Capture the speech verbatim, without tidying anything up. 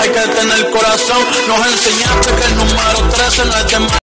Hay que tener corazón, nos enseñaste que el número trece no es de mal.